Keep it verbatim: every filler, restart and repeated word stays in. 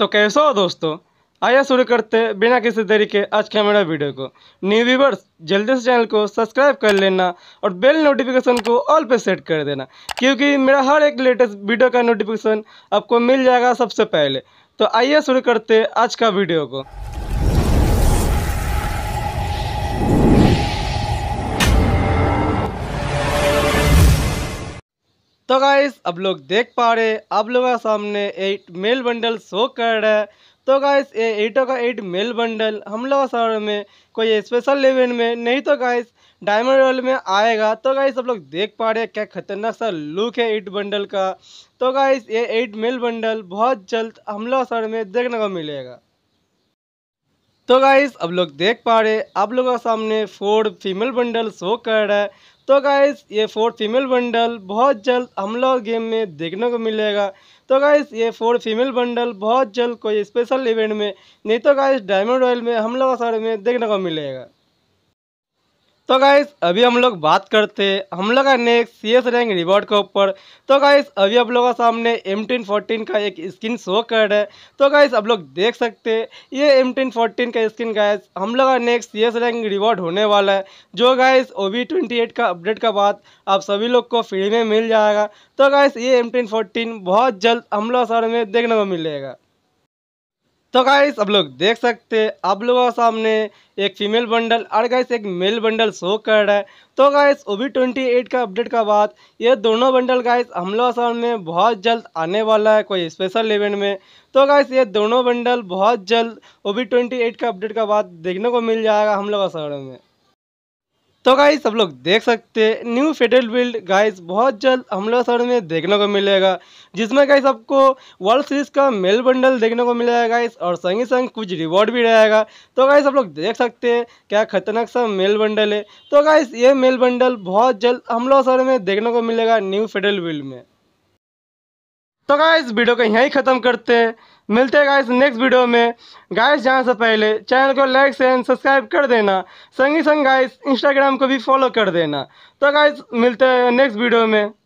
तो कैसे हो दोस्तों, आइए शुरू करते हैं बिना किसी देरी के आज के हमारा वीडियो को। न्यू व्यूवर्स जल्दी से चैनल को सब्सक्राइब कर लेना और बेल नोटिफिकेशन को ऑल पे सेट कर देना, क्योंकि मेरा हर एक लेटेस्ट वीडियो का नोटिफिकेशन आपको मिल जाएगा सबसे पहले। तो आइए शुरू करते हैं आज का वीडियो को। तो गाइस आप लोग देख पा रहे, आप लोगों के सामने एट मेल बंडल शो कर रहा है। तो गाइस ये एटों का एट मेल बंडल हम लोगों शहर में कोई स्पेशल इवेंट में नहीं तो गाइस डायमंड रॉयल में आएगा। तो गाइस आप लोग देख पा रहे क्या खतरनाक सा लुक है एट बंडल का। तो गाइस ये एट मेल बंडल बहुत जल्द हम लोगों शहर में देखने को मिलेगा। तो गाइस अब लोग देख पा रहे आप लोगों के सामने फोर फीमेल बंडल शो कर रहा है। तो गाइस ये फोर फीमेल बंडल बहुत जल्द हम लोग गेम में देखने को मिलेगा। तो गाइस ये फोर फीमेल बंडल बहुत जल्द कोई स्पेशल इवेंट में नहीं तो गाइस डायमंड रॉयल में हम लोगों सारे में देखने को मिलेगा। तो गाइस अभी हम लोग बात करते हम लोग का next C S rank reward के ऊपर। तो गाइस अभी आप लोगों के सामने एम टेन फोर्टीन का एक स्किन शो कर रहा है। तो गाइस आप लोग देख सकते ये एम टेन फोर्टीन का स्किन गाइस हम लोग का next C S rank reward होने वाला है, जो guys O B twenty eight का अपडेट का बाद आप सभी लोग को फ्री में मिल जाएगा। तो गाइस ये एम टेन फोर्टीन बहुत जल्द हम लोग सारे में देखने को मिलेगा। तो गाइस आप लोग देख सकते हैं आप लोगों के सामने एक फीमेल बंडल और गाइस एक मेल बंडल शो कर रहा है। तो guys O B twenty eight का अपडेट का बाद ये दोनों बंडल गाइस हम लोगों के सामने बहुत जल्द आने वाला है कोई स्पेशल इवेंट में। तो गाइस ये दोनों बंडल बहुत जल्द ओ बी ट्वेंटी एट का अपडेट का बाद देखने को मिल जाएगा हम लोगों के सामने में। तो गाइस आप लोग देख सकते हैं न्यू फेडेड व्हील गाइस बहुत जल्द हम लोग शहर में देखने को मिलेगा, जिसमें गाइस आपको वर्ल्ड सीरीज़ का मेल बंडल देखने को मिलेगा गाइस और संग ही संग कुछ रिवॉर्ड भी रहेगा। तो गाइस आप लोग देख सकते हैं क्या खतरनाक सा मेल बंडल है। तो गाइस ये मेल बंडल बहुत जल्द हम लोग शहर में देखने को मिलेगा न्यू फेडेड व्हील में। तो गाइस वीडियो को यहीं ख़त्म करते हैं, मिलते हैं गाइस नेक्स्ट वीडियो में। गाइस जाने से पहले चैनल को लाइक शेयर सब्सक्राइब कर देना, संग ही संग गाइस इंस्टाग्राम को भी फॉलो कर देना। तो गाइस मिलते हैं नेक्स्ट वीडियो में।